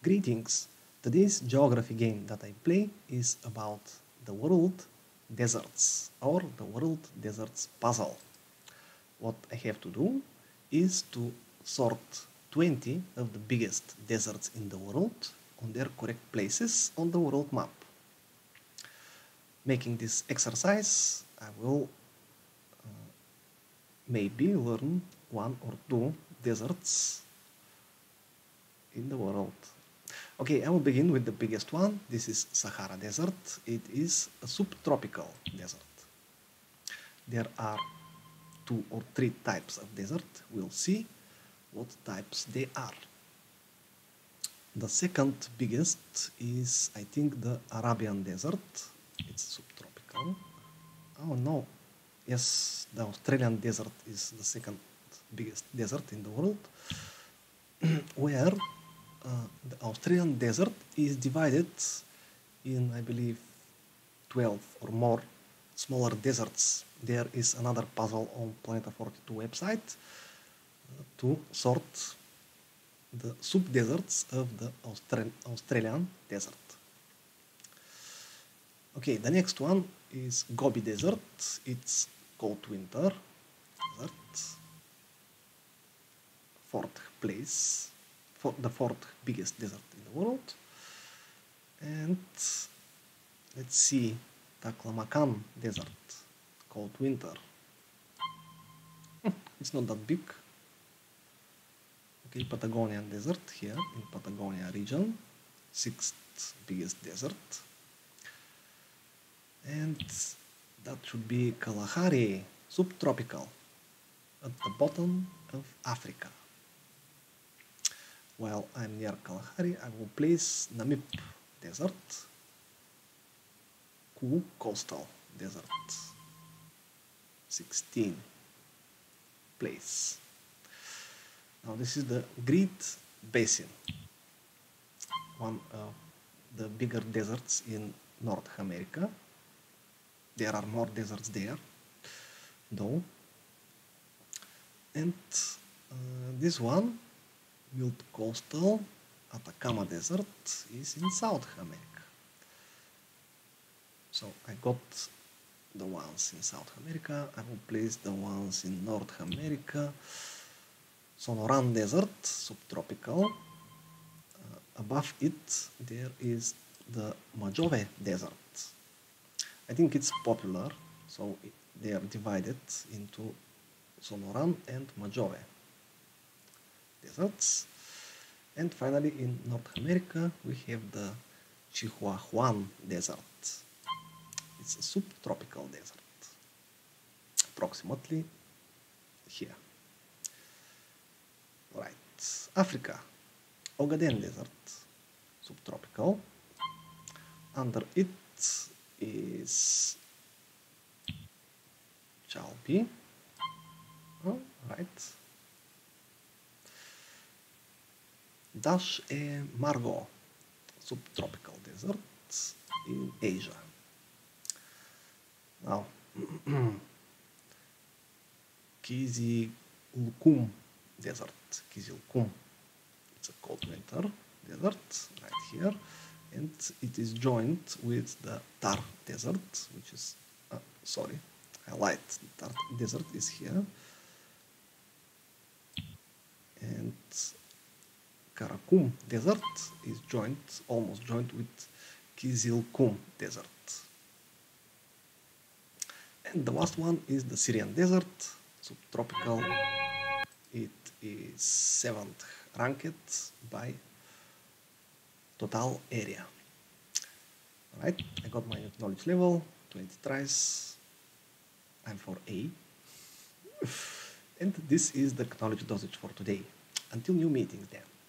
Greetings! Today's geography game that I play is about the world deserts or the world deserts puzzle. What I have to do is to sort 20 of the biggest deserts in the world on their correct places on the world map. Making this exercise, I will maybe learn one or two deserts in the world. Okay, I will begin with the biggest one. This is Sahara Desert. It is a subtropical desert. There are two or three types of desert. We'll see what types they are. The second biggest is, I think, the Arabian Desert. It's subtropical. Oh no, yes, the Australian Desert is the second biggest desert in the world, where the Australian Desert is divided in, I believe, 12 or more smaller deserts. There is another puzzle on Planeta 42 website to sort the sub-deserts of the Australian Desert. Okay, the next one is Gobi Desert. It's cold winter desert. Fourth place. The fourth biggest desert in the world. And let's see, Taklamakan Desert, cold winter. It's not that big. Okay, Patagonian Desert here in Patagonia region, sixth biggest desert. And that should be Kalahari, subtropical, at the bottom of Africa. While I'm near Kalahari, I will place Namib Desert, coastal desert, 16th place. Now this is the Great Basin, one of the bigger deserts in North America. There are more deserts there, though. And this one, wild coastal Atacama Desert, is in South America. So I got the ones in South America. I will place the ones in North America. Sonoran Desert, subtropical. Above it there is the Mojave Desert. I think it's popular, so they are divided into Sonoran and Mojave deserts. And finally, in North America, we have the Chihuahuan Desert. It's a subtropical desert, approximately here. Right, Africa, Ogaden Desert, subtropical. Under it is Chalpi. Oh, right. Dash a e Margo, subtropical desert in Asia. Now, Kyzylkum Desert, Kyzylkum. It's a cold winter desert right here, and it is joined with the Thar Desert, which is, sorry, I lied, the Thar Desert is here, and Каракум Desert is almost joined with Kyzylkum Desert. And the last one is the Syrian Desert, subtropical. It is 7th ranked by total area. Alright, I got my knowledge level, 20 tries, I'm for A. And this is the knowledge dosage for today. Until new meetings then.